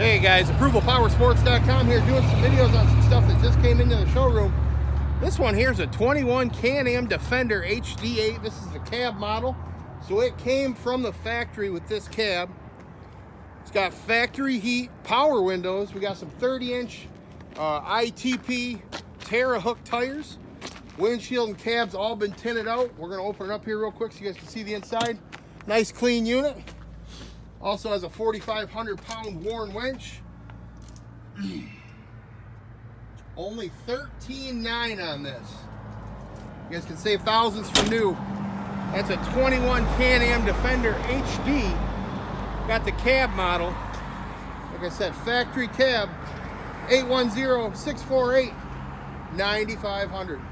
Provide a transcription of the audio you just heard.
Hey guys, approvalpowersports.com here, doing some videos on some stuff that just came into the showroom. This one here is a 21 Can-Am Defender HD8. This is the cab model. So it came from the factory with this cab. It's got factory heat, power windows. We got some 30-inch ITP Terra hook tires. Windshield and cab's all been tinted out. We're going to open it up here real quick so you guys can see the inside. Nice clean unit. Also has a 4,500 pound Warren winch. Only $13,900 on this. You guys can save thousands from new. That's a 21 Can-Am Defender HD. Got the cab model. Like I said, factory cab. 810-648-9500.